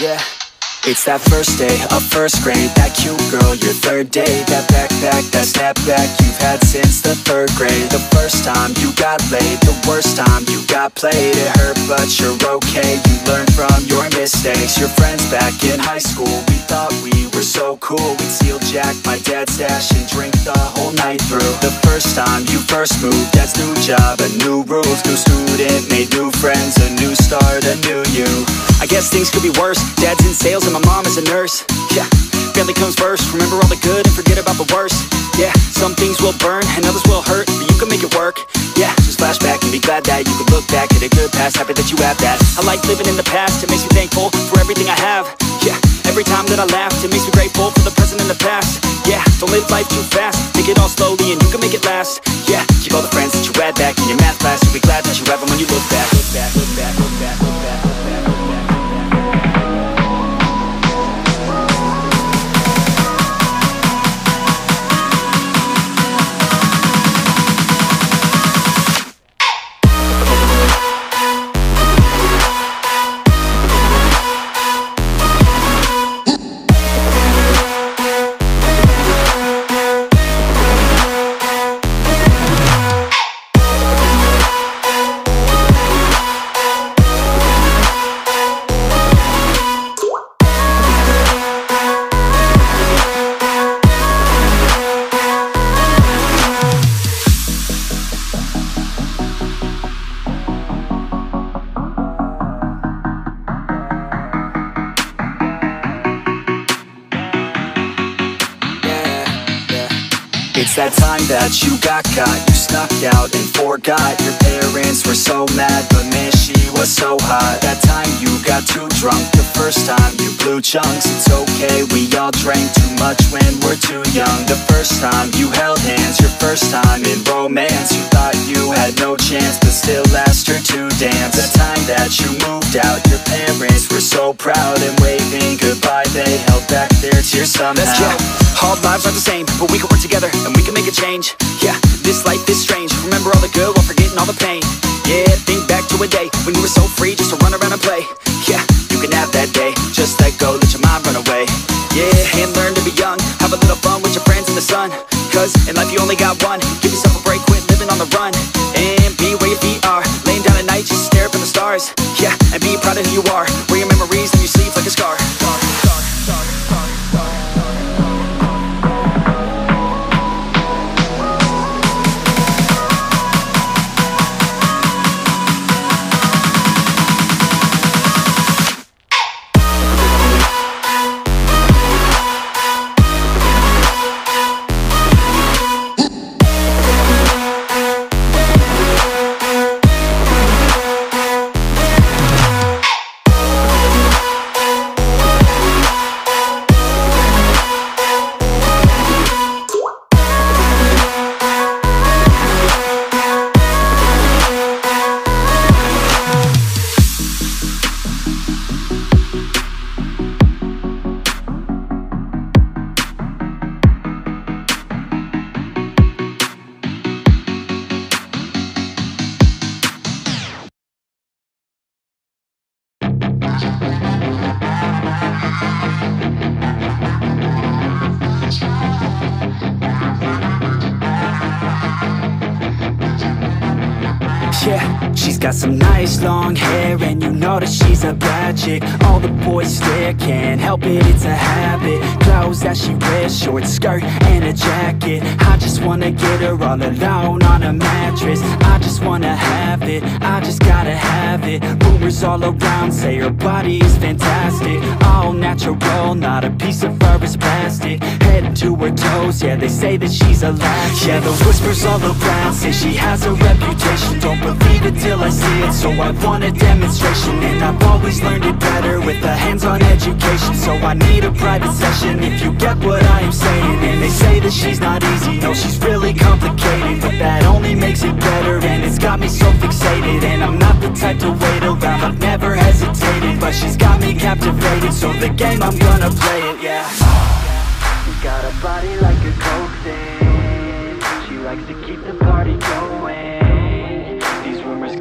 Yeah. It's that first day of first grade, that cute girl, your third date, that backpack, that snapback you've had since the third grade. The first time you got laid, the worst time you got played. It hurt but you're okay, you learn from your mistakes. Your friends back in high school, we thought we were so cool. We'd steal Jack, my dad's stash, and drink the whole night through. The first time you first moved, that's new job and new rules. New student, made new friends, a new start, a new you. I guess things could be worse, dad's in sales and my mom is a nurse. Yeah, family comes first. Remember all the good and forget about the worst. Yeah, some things will burn and others will hurt, but you can make it work. Yeah, just flash back and be glad that you can look back at a good past. Happy that you have that. I like living in the past, it makes me thankful for everything I have. Yeah, every time that I laugh, it makes me grateful for the present and the past. Yeah, don't live life too fast, take it all slowly and you can make it last. Yeah, keep all the friends that you had back in your math class. You'll be glad that you have them when you look back. Look back, look back, look back, look back, look back. It's that time that you got caught, you snuck out and forgot. Your parents were so mad, but man, she was so hot. That time you got too drunk, the first time you blew chunks. It's okay, we all drank too much when we're too young. The first time you held hands, your first time in romance. You thought you had no chance, but still asked her to dance. That time that you moved out, your parents were so proud, and waving goodbye, they held back their tears somehow. Let's go. All lives are the same, but we can work together and we can make a change. Yeah, this life is strange. Remember all the good while forgetting all the pain. Yeah, think back to a day when you were so free just to run around and play. Yeah, you can have that day, just let go, let your mind run away. Yeah, and learn to be young, have a little fun with your friends in the sun. Cause in life you only got one, give yourself a break, quit living on the run. And be where your feet are, laying down at night, just stare up at the stars. Yeah, and be proud of who you are, wear your memories and you sleep like a scar. Yeah, she's got some nice long hair and you know that she's a bad chick. All the boys stare, can't help it, it's a habit. Clothes that she wears, short skirt and a jacket. I just wanna get her all alone on a mattress. I just wanna have it, I just gotta have it. Rumors all around say her body is fantastic. All natural, not a piece of fur is plastic. Head to her toes, yeah, they say that she's a latch. Yeah, the whispers all around say she has a reputation. Don't believe it till I see it, so I want a demonstration. And I've always learned it better with a hands-on education. So I need a private session if you get what I am saying. And they say that she's not easy, no, she's really complicated. But that only makes it better, and it's got me so fixated. And I'm not the type to wait around, I've never hesitated. But she's got me captivated, so the game, I'm gonna play it, yeah. She's got a body like a coke thing, she likes to keep the party going.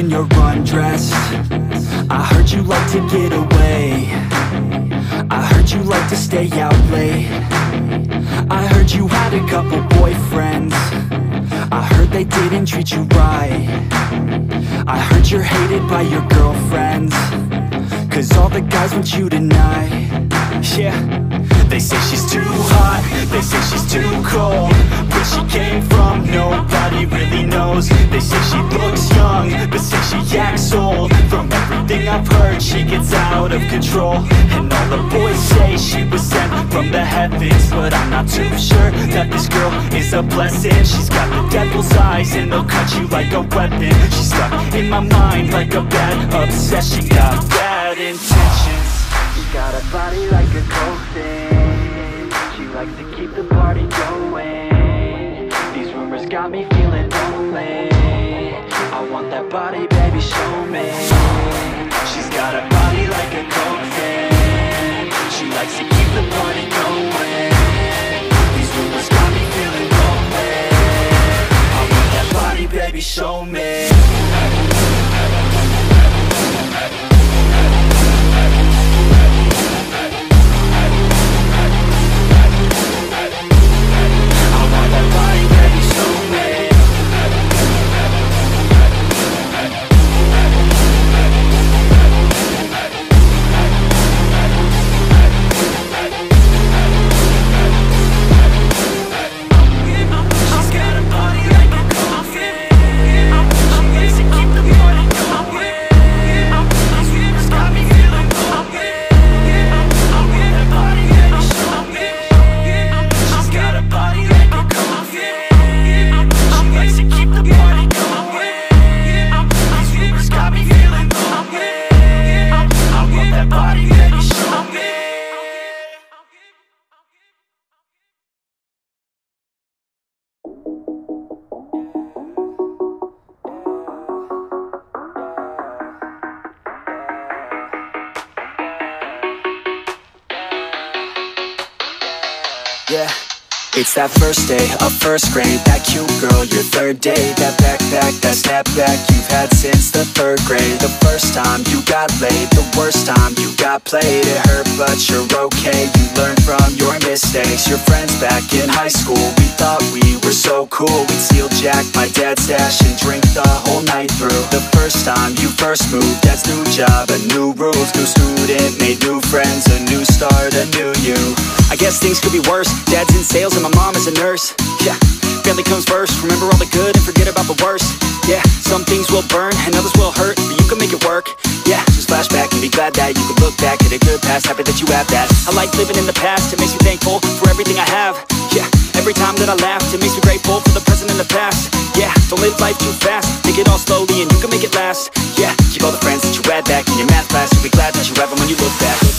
when you're undressed. I heard you like to get away. I heard you like to stay out late. I heard you had a couple boyfriends. I heard they didn't treat you right. I heard you're hated by your girlfriends, 'cause all the guys want you tonight. Yeah. They say she's too hot, they say she's too cold. Where she came from, nobody really knows. They say she looks young, but say she acts old. From everything I've heard, she gets out of control. And all the boys say she was sent from the heavens, but I'm not too sure that this girl is a blessing. She's got the devil's eyes and they'll cut you like a weapon. She's stuck in my mind like a bad obsession. Got bad intentions. She got a body like a cold thing. She likes to keep the party going. These rumors got me feeling lonely. I want that body, baby, show me. She's got a body like a cold thing. She likes to keep the party going. These rumors got me feeling lonely. I want that body, baby, show me. It's that first day of first grade, that cute girl, your third date. That backpack, that snapback you've had since the third grade. The first time you got laid, the worst time you got played. It hurt but you're okay, you learn from your mistakes. Your friends back in high school, we thought we were so cool. We'd steal Jack, my dad's stash, and drink the whole night through. The first time you first moved, that's new job and new rules. New student, made new friends, a new start, a new you. I guess things could be worse, dad's in sales and my mom is a nurse. Yeah, family comes first. Remember all the good and forget about the worst. Yeah, some things will burn and others will hurt, but you can make it work. Yeah, just flash back and be glad that you can look back at a good past. Happy that you have that. I like living in the past, it makes me thankful for everything I have. Yeah, every time that I laugh, it makes me grateful for the present and the past. Yeah, don't live life too fast, take it all slowly and you can make it last. Yeah, keep all the friends that you had back in your math class. You'll be glad that you have them when you look back.